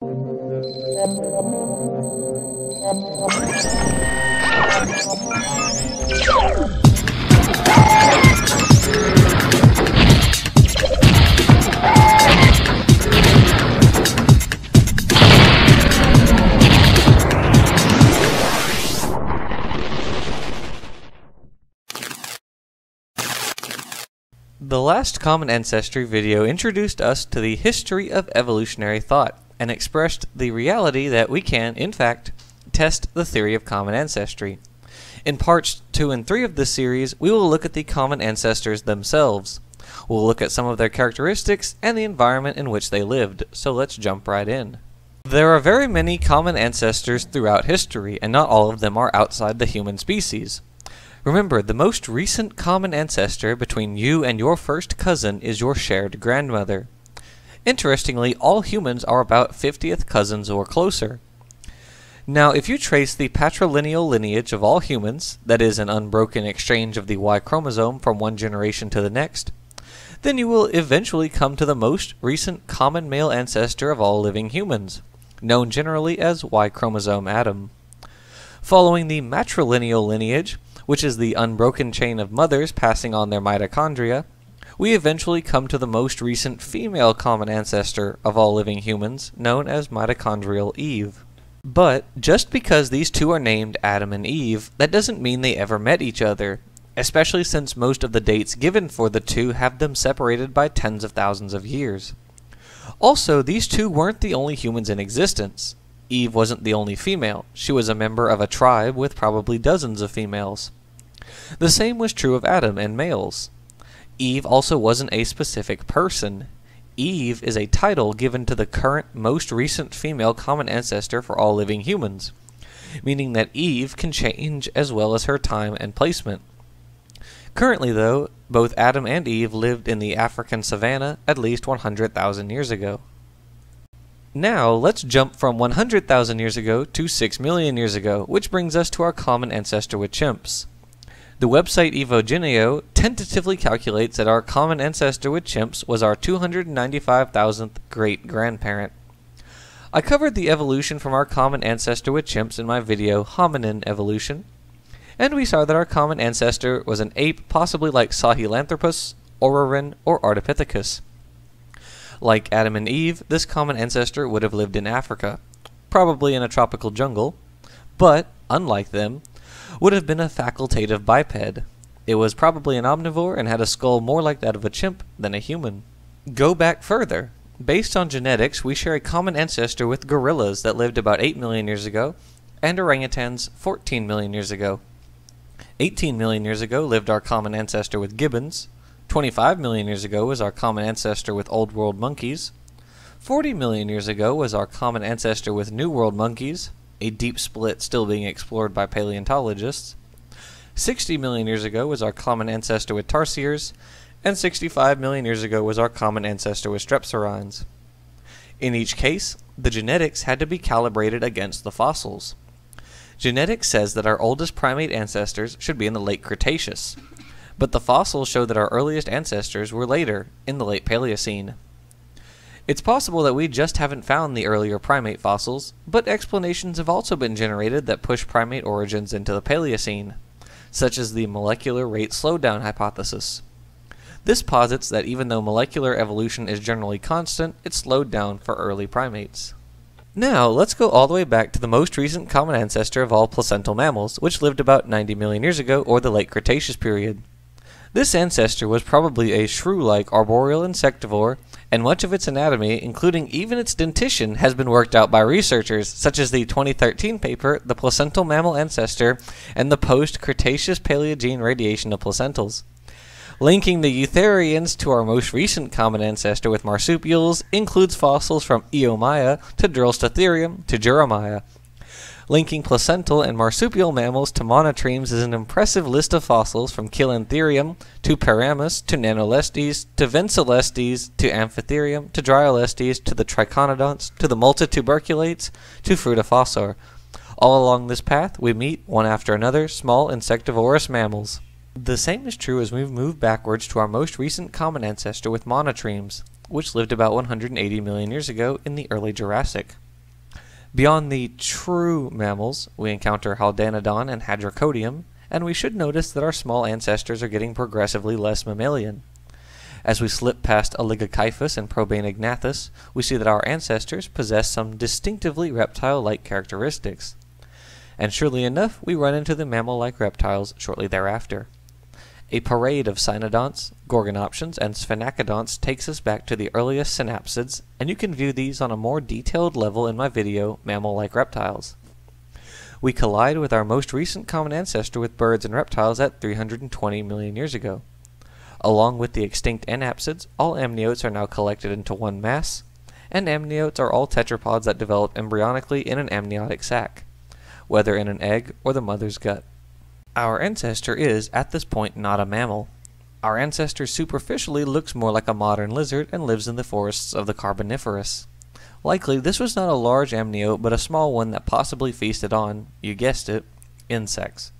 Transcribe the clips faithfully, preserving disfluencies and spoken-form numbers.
The last Common Ancestry video introduced us to the history of evolutionary thought, and expressed the reality that we can, in fact, test the theory of common ancestry. In parts two and three of this series, we will look at the common ancestors themselves. We'll look at some of their characteristics and the environment in which they lived, so let's jump right in. There are very many common ancestors throughout history, and not all of them are outside the human species. Remember, the most recent common ancestor between you and your first cousin is your shared grandmother. Interestingly, all humans are about fiftieth cousins or closer. Now, if you trace the patrilineal lineage of all humans, that is, an unbroken exchange of the Y chromosome from one generation to the next, then you will eventually come to the most recent common male ancestor of all living humans, known generally as Y chromosome Adam. Following the matrilineal lineage, which is the unbroken chain of mothers passing on their mitochondria, we eventually come to the most recent female common ancestor of all living humans, known as mitochondrial Eve. But just because these two are named Adam and Eve, that doesn't mean they ever met each other, especially since most of the dates given for the two have them separated by tens of thousands of years. Also, these two weren't the only humans in existence. Eve wasn't the only female. She was a member of a tribe with probably dozens of females. The same was true of Adam and males. Eve also wasn't a specific person. Eve is a title given to the current most recent female common ancestor for all living humans, meaning that Eve can change as well as her time and placement. Currently though, both Adam and Eve lived in the African savanna at least one hundred thousand years ago. Now let's jump from one hundred thousand years ago to six million years ago, which brings us to our common ancestor with chimps. The website Evogeneao tentatively calculates that our common ancestor with chimps was our two hundred ninety-five thousandth great-grandparent. I covered the evolution from our common ancestor with chimps in my video Hominin Evolution, and we saw that our common ancestor was an ape possibly like Sahelanthropus, Ororin, or Ardipithecus. Like Adam and Eve, this common ancestor would have lived in Africa, probably in a tropical jungle, but, unlike them, would have been a facultative biped. It was probably an omnivore and had a skull more like that of a chimp than a human. Go back further. Based on genetics, we share a common ancestor with gorillas that lived about eight million years ago, and orangutans fourteen million years ago. eighteen million years ago lived our common ancestor with gibbons. twenty-five million years ago was our common ancestor with Old World monkeys. forty million years ago was our common ancestor with New World monkeys, a deep split still being explored by paleontologists. sixty million years ago was our common ancestor with tarsiers, and sixty-five million years ago was our common ancestor with strepsirrhines. In each case, the genetics had to be calibrated against the fossils. Genetics says that our oldest primate ancestors should be in the late Cretaceous, but the fossils show that our earliest ancestors were later, in the late Paleocene. It's possible that we just haven't found the earlier primate fossils, but explanations have also been generated that push primate origins into the Paleocene, such as the molecular rate slowdown hypothesis. This posits that even though molecular evolution is generally constant, it slowed down for early primates. Now, let's go all the way back to the most recent common ancestor of all placental mammals, which lived about ninety million years ago, or the late Cretaceous period. This ancestor was probably a shrew-like arboreal insectivore, and much of its anatomy, including even its dentition, has been worked out by researchers, such as the twenty thirteen paper, The Placental Mammal Ancestor and the Post-Cretaceous Paleogene Radiation of Placentals, linking the eutherians to our most recent common ancestor with marsupials includes fossils from Eomaia to Dryolestes to Juramaia. Linking placental and marsupial mammals to monotremes is an impressive list of fossils from Kilantherium to Paramus to Nanolestes to Vencelestes to Amphitherium to Dryolestes to the Triconodonts to the Multituberculates to Frutifossaur. All along this path, we meet, one after another, small insectivorous mammals. The same is true as we move backwards to our most recent common ancestor with monotremes, which lived about one hundred eighty million years ago in the early Jurassic. Beyond the true mammals, we encounter Haldanodon and Hadrocodium, and we should notice that our small ancestors are getting progressively less mammalian. As we slip past Oligocyphus and Probainognathus, we see that our ancestors possess some distinctively reptile-like characteristics. And surely enough, we run into the mammal-like reptiles shortly thereafter. A parade of cynodonts, gorgonopsians, and sphenacodonts takes us back to the earliest synapsids, and you can view these on a more detailed level in my video, Mammal-like Reptiles. We collide with our most recent common ancestor with birds and reptiles at three hundred twenty million years ago. Along with the extinct anapsids, all amniotes are now collected into one mass, and amniotes are all tetrapods that develop embryonically in an amniotic sac, whether in an egg or the mother's gut. Our ancestor is, at this point, not a mammal. Our ancestor superficially looks more like a modern lizard and lives in the forests of the Carboniferous. Likely, this was not a large amniote but a small one that possibly feasted on, you guessed it, insects.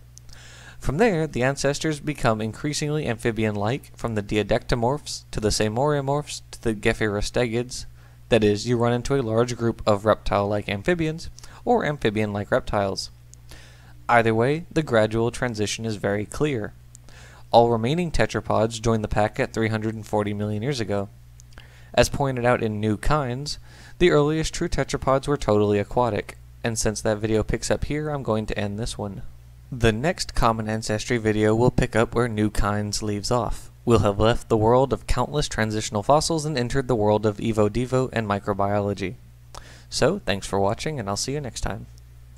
From there, the ancestors become increasingly amphibian-like, from the diadectomorphs to the seymouriamorphs to the gephyrostegids. That is, you run into a large group of reptile-like amphibians, or amphibian-like reptiles. Either way, the gradual transition is very clear. All remaining tetrapods joined the pack at three hundred forty million years ago. As pointed out in New Kinds, the earliest true tetrapods were totally aquatic, and since that video picks up here, I'm going to end this one. The next common ancestry video will pick up where New Kinds leaves off. We'll have left the world of countless transitional fossils and entered the world of Evo Devo and microbiology. So, thanks for watching, and I'll see you next time.